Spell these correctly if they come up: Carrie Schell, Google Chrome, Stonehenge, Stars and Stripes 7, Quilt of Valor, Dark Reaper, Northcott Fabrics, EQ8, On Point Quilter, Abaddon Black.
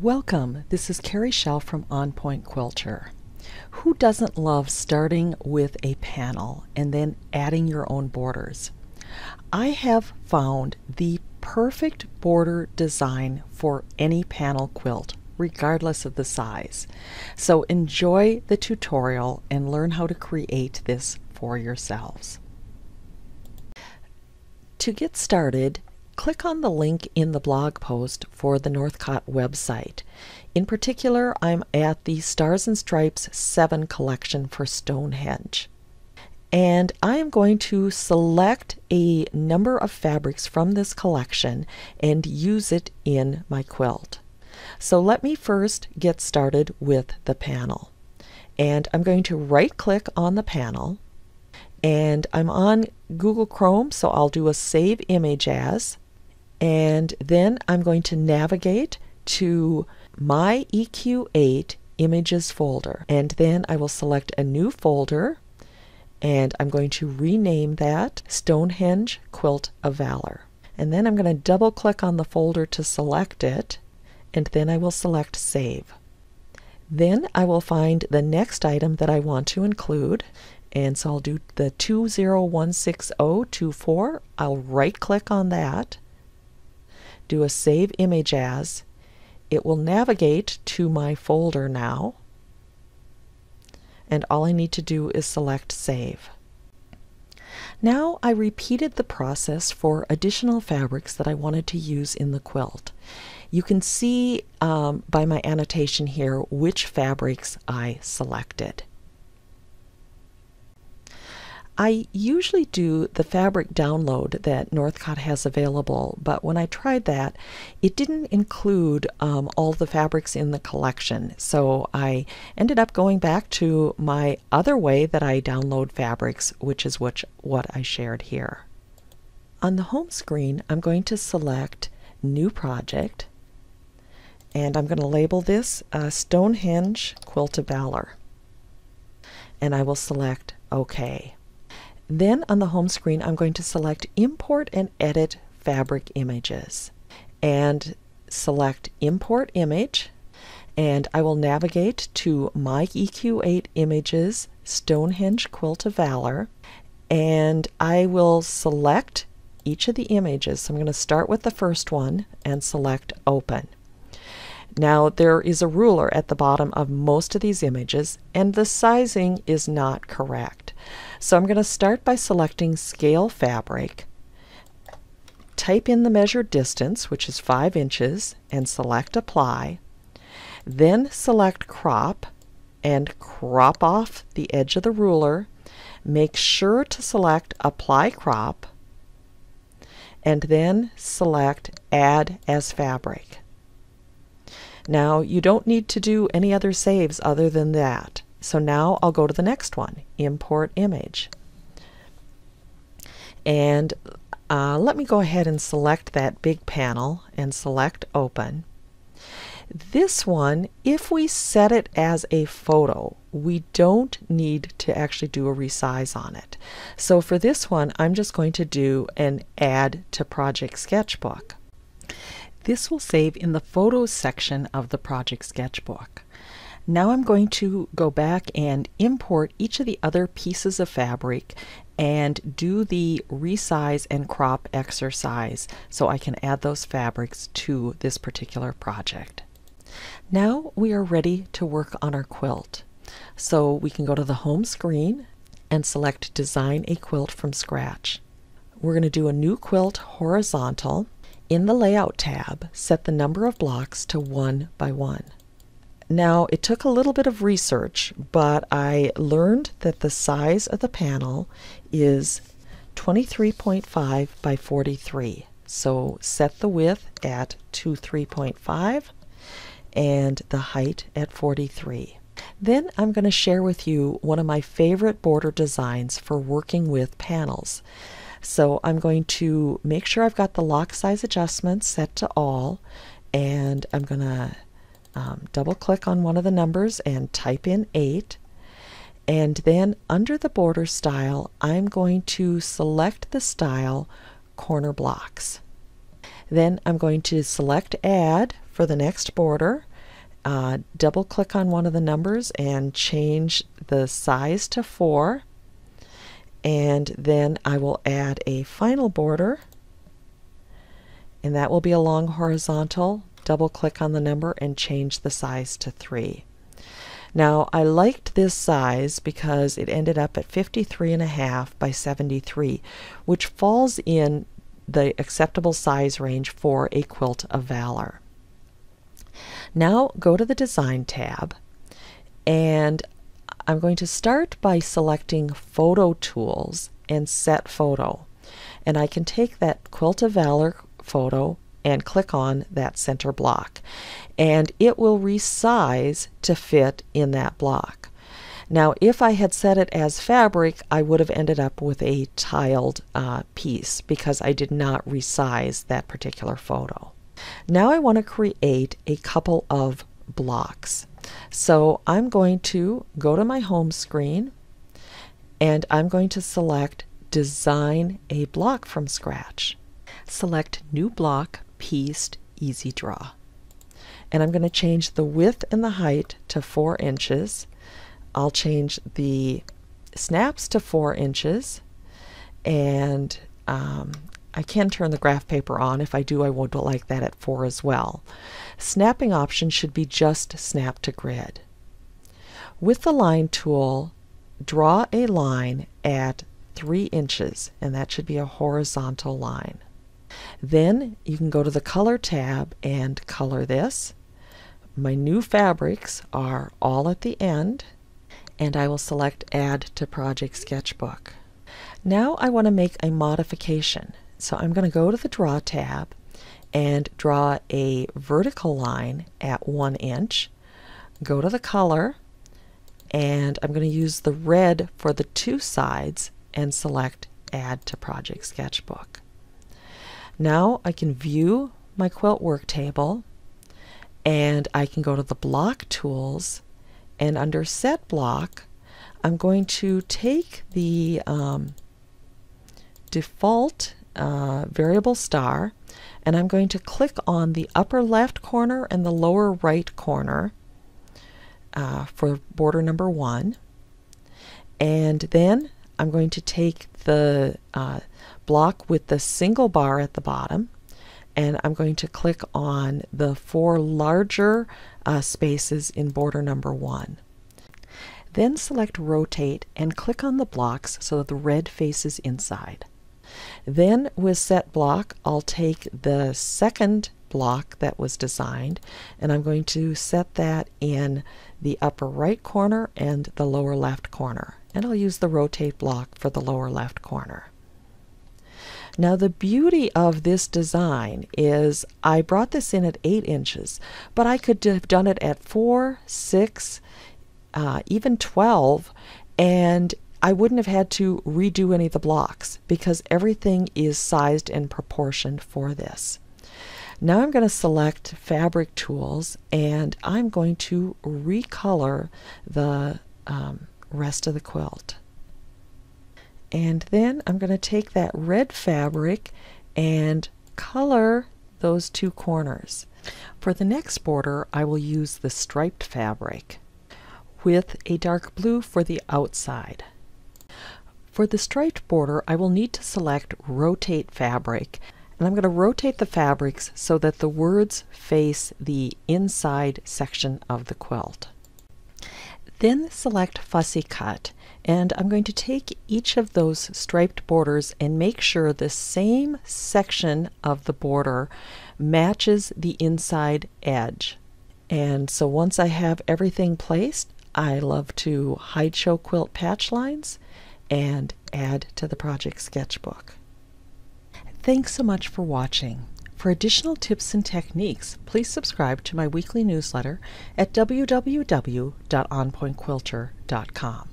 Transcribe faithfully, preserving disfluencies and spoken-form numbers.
Welcome, this is Carrie Schell from On Point Quilter. Who doesn't love starting with a panel and then adding your own borders? I have found the perfect border design for any panel quilt, regardless of the size. So enjoy the tutorial and learn how to create this for yourselves. To get started, click on the link in the blog post for the Northcott website. In particular, I'm at the Stars and Stripes seven collection for Stonehenge. And I am going to select a number of fabrics from this collection and use it in my quilt. So let me first get started with the panel. And I'm going to right-click on the panel. And I'm on Google Chrome, so I'll do a Save Image As. And then I'm going to navigate to my E Q eight images folder. And then I will select a new folder, and I'm going to rename that Stonehenge Quilt of Valor. And then I'm going to double click on the folder to select it, and then I will select Save. Then I will find the next item that I want to include, and so I'll do the two zero one six zero two four. I'll right click on that, do a Save Image As. It will navigate to my folder now, and all I need to do is select Save. Now I repeated the process for additional fabrics that I wanted to use in the quilt. You can see um, by my annotation here which fabrics I selected. I usually do the fabric download that Northcott has available, but when I tried that, it didn't include um, all the fabrics in the collection. So I ended up going back to my other way that I download fabrics, which is which, what I shared here. On the home screen, I'm going to select New Project, and I'm going to label this uh, Stonehenge Quilt of Valor, and I will select OK. Then on the home screen, I'm going to select Import and Edit Fabric Images, and select Import Image, and I will navigate to my E Q eight Images Stonehenge Quilt of Valor, and I will select each of the images. So I'm going to start with the first one and select Open. Now there is a ruler at the bottom of most of these images, and the sizing is not correct. So I'm going to start by selecting Scale Fabric, type in the measured distance, which is five inches, and select Apply. Then select Crop and crop off the edge of the ruler. Make sure to select Apply Crop, and then select Add as Fabric. Now you don't need to do any other saves other than that. So now I'll go to the next one, Import Image. And uh, let me go ahead and select that big panel and select Open. This one, if we set it as a photo, we don't need to actually do a resize on it. So for this one, I'm just going to do an Add to Project Sketchbook. This will save in the Photos section of the Project Sketchbook. Now I'm going to go back and import each of the other pieces of fabric and do the resize and crop exercise so I can add those fabrics to this particular project. Now we are ready to work on our quilt. So we can go to the home screen and select Design a Quilt from Scratch. We're going to do a new quilt horizontal. In the Layout tab, set the number of blocks to one by one. Now, it took a little bit of research, but I learned that the size of the panel is twenty-three point five by forty-three. So set the width at twenty-three point five and the height at forty-three. Then I'm going to share with you one of my favorite border designs for working with panels. So I'm going to make sure I've got the lock size adjustment set to all, and I'm going to um, double click on one of the numbers and type in eight. And then under the border style, I'm going to select the style Corner Blocks. Then I'm going to select Add for the next border. Uh, double click on one of the numbers and change the size to four, and then I will add a final border, and that will be a long horizontal. Double click on the number and change the size to three. Now I liked this size because it ended up at fifty-three and a half by seventy-three, which falls in the acceptable size range for a Quilt of Valor. Now go to the Design tab, and I'm going to start by selecting Photo Tools and Set Photo. And I can take that Quilt of Valor photo and click on that center block, and it will resize to fit in that block. Now if I had set it as fabric, I would have ended up with a tiled uh, piece because I did not resize that particular photo. Now I want to create a couple of blocks. So I'm going to go to my home screen, and I'm going to select Design a Block from Scratch. Select New Block, Pieced, Easy Draw. And I'm going to change the width and the height to four inches. I'll change the snaps to four inches, and um, I can turn the graph paper on. If I do, I would like that at four as well. Snapping option should be just snap to grid. With the line tool, draw a line at three inches, and that should be a horizontal line. Then you can go to the color tab and color this. My new fabrics are all at the end, and I will select Add to Project Sketchbook. Now I want to make a modification. So I'm going to go to the Draw tab and draw a vertical line at one inch. Go to the color, and I'm going to use the red for the two sides and select Add to Project Sketchbook. Now I can view my quilt work table, and I can go to the Block Tools, and under Set Block, I'm going to take the um, default Uh, variable star, and I'm going to click on the upper left corner and the lower right corner uh, for border number one, and then I'm going to take the uh, block with the single bar at the bottom, and I'm going to click on the four larger uh, spaces in border number one. Then select Rotate and click on the blocks so that the red faces inside. Then with Set Block, I'll take the second block that was designed, and I'm going to set that in the upper right corner and the lower left corner. And I'll use the Rotate block for the lower left corner. Now the beauty of this design is I brought this in at eight inches, but I could have done it at four, six, uh, even twelve, and I wouldn't have had to redo any of the blocks because everything is sized and proportioned for this. Now I'm going to select Fabric Tools, and I'm going to recolor the um, rest of the quilt. And then I'm going to take that red fabric and color those two corners. For the next border, I will use the striped fabric with a dark blue for the outside. For the striped border, I will need to select Rotate Fabric, and I'm going to rotate the fabrics so that the words face the inside section of the quilt. Then select Fussy Cut, and I'm going to take each of those striped borders and make sure the same section of the border matches the inside edge. And so once I have everything placed, I love to hide show quilt patch lines and add to the project sketchbook. Thanks so much for watching. For additional tips and techniques, please subscribe to my weekly newsletter at w w w dot on point quilter dot com.